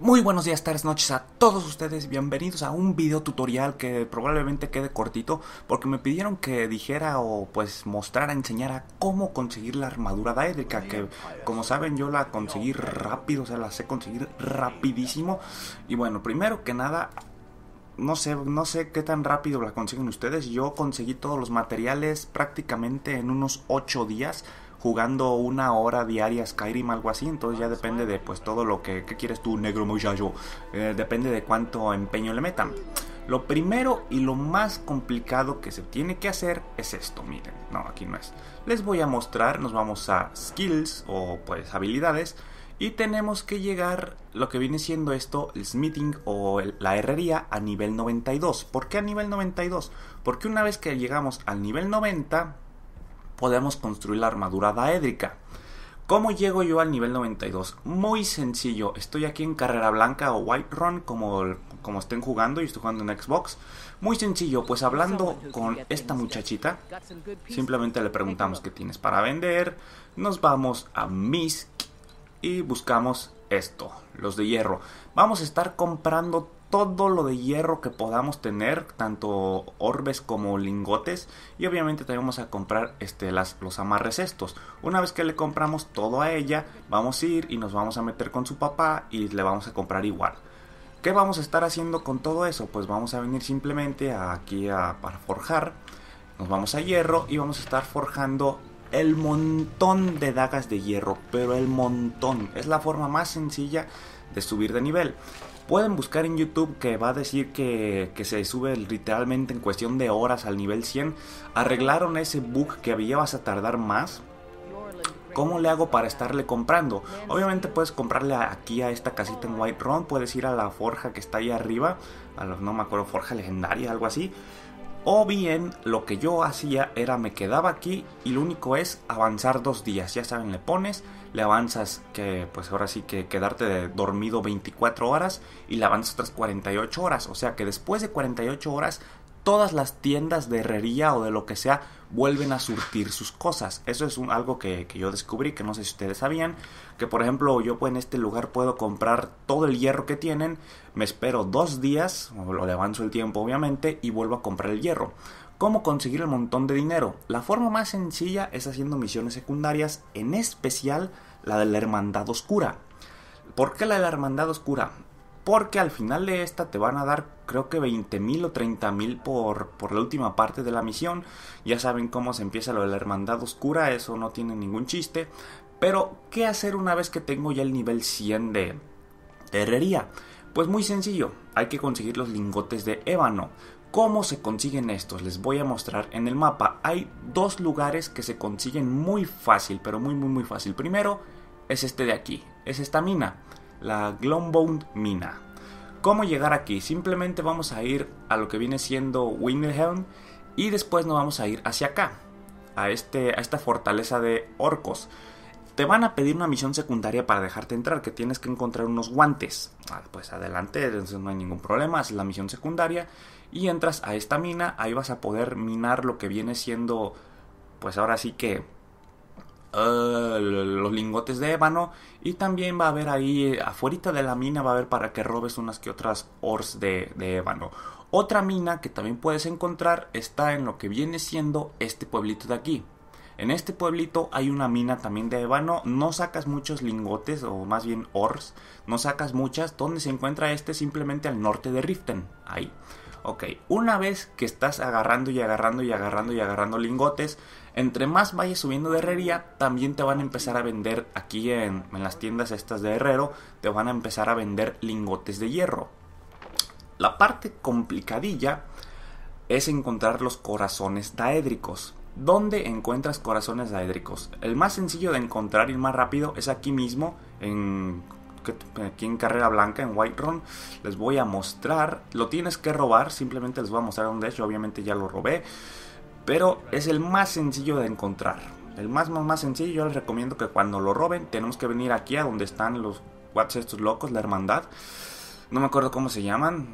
Muy buenos días, tardes, noches a todos ustedes, bienvenidos a un video tutorial que probablemente quede cortito porque me pidieron que dijera o pues mostrara, enseñara cómo conseguir la armadura daedrica, que como saben yo la conseguí rápido, o sea la sé conseguir rapidísimo. Y bueno, primero que nada, no sé qué tan rápido la consiguen ustedes. Yo conseguí todos los materiales prácticamente en unos 8 días jugando una hora diaria Skyrim, algo así. Entonces ya depende de pues todo lo que... ¿Qué quieres tú, negro muchacho? Depende de cuánto empeño le metan. Lo primero y lo más complicado que se tiene que hacer es esto, miren. No, aquí no es. Les voy a mostrar, nos vamos a skills o pues habilidades. Y tenemos que llegar lo que viene siendo esto, el smithing o la herrería a nivel 92. ¿Por qué a nivel 92? Porque una vez que llegamos al nivel 90... podemos construir la armadura daédrica. ¿Cómo llego yo al nivel 92? Muy sencillo. Estoy aquí en Carrera Blanca o White Run, como estén jugando. Yo estoy jugando en Xbox. Muy sencillo, pues hablando con esta muchachita, simplemente le preguntamos qué tienes para vender. Nos vamos a Misk y buscamos esto, los de hierro. Vamos a estar comprando todo lo de hierro que podamos tener, tanto orbes como lingotes, y obviamente también vamos a comprar los amarres estos. Una vez que le compramos todo a ella, vamos a ir y nos vamos a meter con su papá y le vamos a comprar igual. ¿Qué vamos a estar haciendo con todo eso? Pues vamos a venir simplemente para forjar. Nos vamos a hierro y vamos a estar forjando el montón de dagas de hierro, pero el montón. Es la forma más sencilla de subir de nivel. Pueden buscar en YouTube que va a decir que se sube literalmente en cuestión de horas al nivel 100. Arreglaron ese bug que había, vas a tardar más. ¿Cómo le hago para estarle comprando? Obviamente puedes comprarle aquí a esta casita en White Run. Puedes ir a la forja que está ahí arriba, no me acuerdo, forja legendaria, algo así. O bien, lo que yo hacía era me quedaba aquí y lo único es avanzar 2 días. Ya saben, le pones, le avanzas, que pues ahora sí que quedarte dormido 24 horas y le avanzas otras 48 horas. O sea que después de 48 horas, todas las tiendas de herrería o de lo que sea vuelven a surtir sus cosas. Eso es algo que yo descubrí, que no sé si ustedes sabían. Que por ejemplo yo en este lugar puedo comprar todo el hierro que tienen. Me espero 2 días, o le avanzo el tiempo obviamente, y vuelvo a comprar el hierro. ¿Cómo conseguir el montón de dinero? La forma más sencilla es haciendo misiones secundarias, en especial la de la Hermandad Oscura. ¿Por qué la de la Hermandad Oscura? Porque al final de esta te van a dar creo que 20.000 o 30.000 por la última parte de la misión. Ya saben cómo se empieza lo de la Hermandad Oscura, eso no tiene ningún chiste. Pero ¿qué hacer una vez que tengo ya el nivel 100 de herrería? Pues muy sencillo, hay que conseguir los lingotes de ébano. ¿Cómo se consiguen estos? Les voy a mostrar en el mapa. Hay 2 lugares que se consiguen muy fácil, pero muy fácil. Primero es este de aquí, es esta mina, la Gloombound Mina. ¿Cómo llegar aquí? Simplemente vamos a ir a lo que viene siendo Windhelm y después nos vamos a ir hacia acá, a esta fortaleza de orcos. Te van a pedir una misión secundaria para dejarte entrar, que tienes que encontrar unos guantes. Pues adelante, entonces no hay ningún problema, haces la misión secundaria y entras a esta mina. Ahí vas a poder minar lo que viene siendo, pues ahora sí que los lingotes de ébano. Y también va a haber ahí afuera de la mina, va a haber para que robes unas que otras ores de ébano. Otra mina que también puedes encontrar está en lo que viene siendo este pueblito de aquí. En este pueblito hay una mina también de ébano. No sacas muchos lingotes, o más bien ores, no sacas muchas. Donde se encuentra este, simplemente al norte de Riften, ahí. Ok, una vez que estás agarrando y agarrando y agarrando y agarrando lingotes, entre más vayas subiendo de herrería, también te van a empezar a vender aquí en las tiendas estas de herrero, te van a empezar a vender lingotes de hierro. La parte complicadilla es encontrar los corazones daédricos. ¿Dónde encuentras corazones daédricos? El más sencillo de encontrar y el más rápido es aquí mismo, aquí en Carrera Blanca, en White Run. Les voy a mostrar, lo tienes que robar, simplemente les voy a mostrar dónde es. Yo obviamente ya lo robé, pero es el más sencillo de encontrar, el más sencillo. Yo les recomiendo que cuando lo roben, tenemos que venir aquí a donde están los whats estos locos, la hermandad, No me acuerdo cómo se llaman,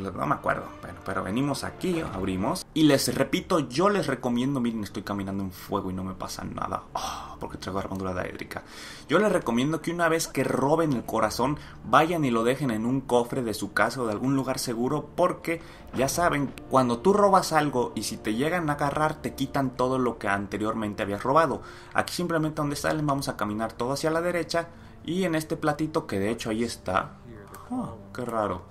no me acuerdo. Bueno, pero venimos aquí, abrimos. Y les repito, yo les recomiendo, miren, estoy caminando en fuego y no me pasa nada. Oh, porque traigo armadura daedrica. Yo les recomiendo que una vez que roben el corazón, vayan y lo dejen en un cofre de su casa o de algún lugar seguro. Porque, ya saben, cuando tú robas algo y si te llegan a agarrar, te quitan todo lo que anteriormente habías robado. Aquí simplemente donde salen vamos a caminar todo hacia la derecha. Y en este platito, que de hecho ahí está... Oh, qué raro.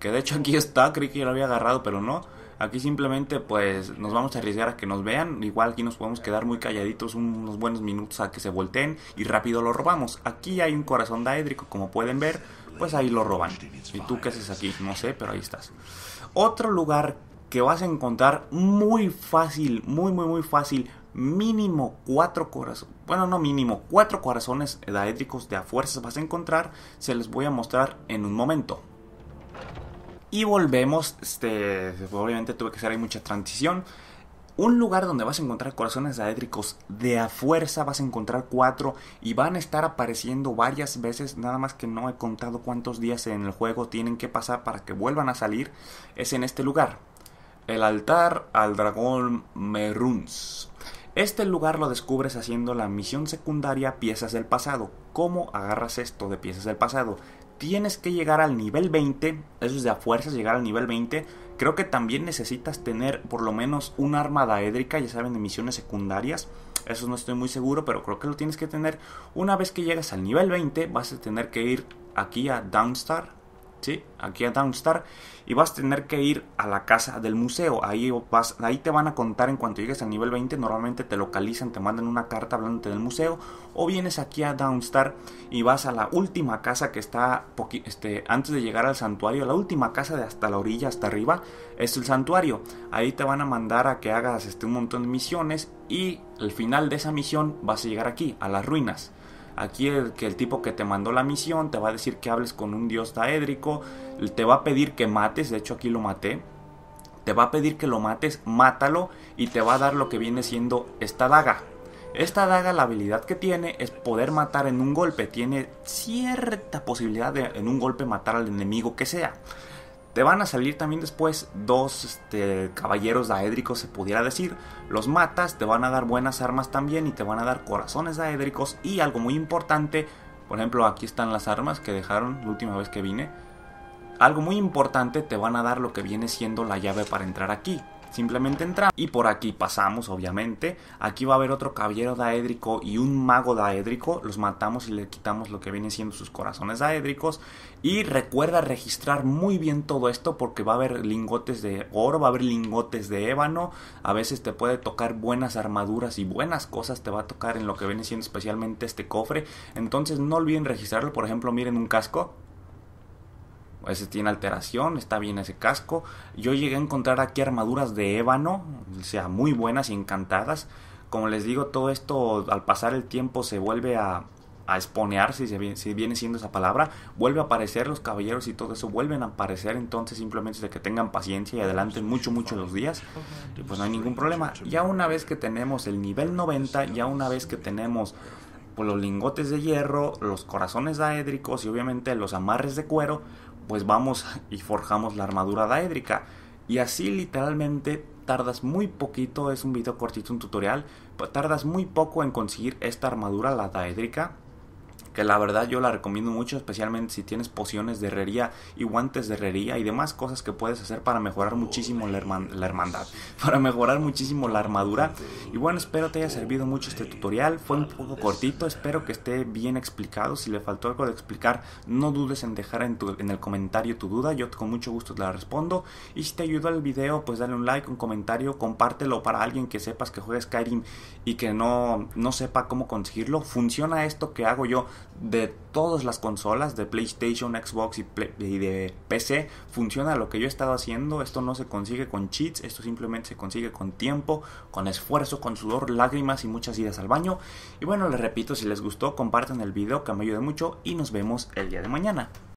Que de hecho aquí está, creí que ya lo había agarrado, pero no. Aquí simplemente pues nos vamos a arriesgar a que nos vean. Igual aquí nos podemos quedar muy calladitos unos buenos minutos a que se volteen y rápido lo robamos. Aquí hay un corazón daédrico, como pueden ver, pues ahí lo roban. ¿Y tú qué haces aquí? No sé, pero ahí estás. Otro lugar que vas a encontrar muy fácil, muy fácil, mínimo 4 corazones, bueno no mínimo, 4 corazones daédricos de a fuerzas vas a encontrar, se les voy a mostrar en un momento. Y volvemos, obviamente tuve que hacer ahí mucha transición. Un lugar donde vas a encontrar corazones daédricos de a fuerza, vas a encontrar 4 y van a estar apareciendo varias veces, nada más que no he contado cuántos días en el juego tienen que pasar para que vuelvan a salir, es en este lugar. El altar al dragón Merunes. Este lugar lo descubres haciendo la misión secundaria Piezas del pasado. ¿Cómo agarras esto de Piezas del pasado? Tienes que llegar al nivel 20, eso es de a fuerzas llegar al nivel 20. Creo que también necesitas tener por lo menos un arma daédrica, ya saben, de misiones secundarias. Eso no estoy muy seguro, pero creo que lo tienes que tener. Una vez que llegas al nivel 20, vas a tener que ir aquí a Dawnstar. Sí, aquí a Dawnstar. Y vas a tener que ir a la casa del museo. Ahí te van a contar en cuanto llegues al nivel 20. Normalmente te localizan, te mandan una carta hablándote del museo. O vienes aquí a Dawnstar y vas a la última casa que está antes de llegar al santuario. La última casa de hasta la orilla, hasta arriba, es el santuario. Ahí te van a mandar a que hagas un montón de misiones. Y al final de esa misión vas a llegar aquí, a las ruinas. Aquí el tipo que te mandó la misión te va a decir que hables con un dios daédrico, te va a pedir que mates, de hecho aquí lo maté, te va a pedir que lo mates, mátalo y te va a dar lo que viene siendo esta daga. Esta daga, la habilidad que tiene es poder matar en un golpe, tiene cierta posibilidad de en un golpe matar al enemigo que sea. Te van a salir también después dos caballeros daédricos, se pudiera decir. Los matas, te van a dar buenas armas también y te van a dar corazones daédricos. Y algo muy importante, por ejemplo aquí están las armas que dejaron la última vez que vine. Algo muy importante, te van a dar lo que viene siendo la llave para entrar aquí. Simplemente entramos y por aquí pasamos, obviamente. Aquí va a haber otro caballero daédrico y un mago daédrico. Los matamos y le quitamos lo que vienen siendo sus corazones daédricos. Y recuerda registrar muy bien todo esto porque va a haber lingotes de oro, va a haber lingotes de ébano. A veces te puede tocar buenas armaduras y buenas cosas te va a tocar en lo que viene siendo especialmente este cofre. Entonces no olviden registrarlo. Por ejemplo, miren un casco. Ese tiene alteración, está bien ese casco. Yo llegué a encontrar aquí armaduras de ébano, o sea, muy buenas y encantadas. Como les digo, todo esto al pasar el tiempo se vuelve a exponear, si viene siendo esa palabra. Vuelve a aparecer los caballeros y todo eso, vuelven a aparecer. Entonces simplemente de que tengan paciencia y adelanten mucho los días. Y pues no hay ningún problema. Ya una vez que tenemos el nivel 90, ya una vez que tenemos... los lingotes de hierro, los corazones daédricos y obviamente los amarres de cuero, pues vamos y forjamos la armadura daédrica. Y así literalmente tardas muy poquito, es un video cortito, un tutorial, pues tardas muy poco en conseguir esta armadura, la daédrica, que la verdad yo la recomiendo mucho, especialmente si tienes pociones de herrería y guantes de herrería y demás cosas que puedes hacer para mejorar muchísimo la hermandad, para mejorar muchísimo la armadura. Y bueno, espero te haya servido mucho este tutorial, fue un poco cortito, espero que esté bien explicado. Si le faltó algo de explicar, no dudes en dejar en el comentario tu duda, yo con mucho gusto te la respondo. Y si te ayudó el video, pues dale un like, un comentario, compártelo para alguien que sepas que juega Skyrim y que no sepa cómo conseguirlo. Funciona esto que hago yo de todas las consolas, de PlayStation, Xbox y de PC. Funciona lo que yo he estado haciendo. Esto no se consigue con cheats, esto simplemente se consigue con tiempo, con esfuerzo, con sudor, lágrimas y muchas idas al baño. Y bueno, les repito, si les gustó, compartan el video que me ayuda mucho y nos vemos el día de mañana.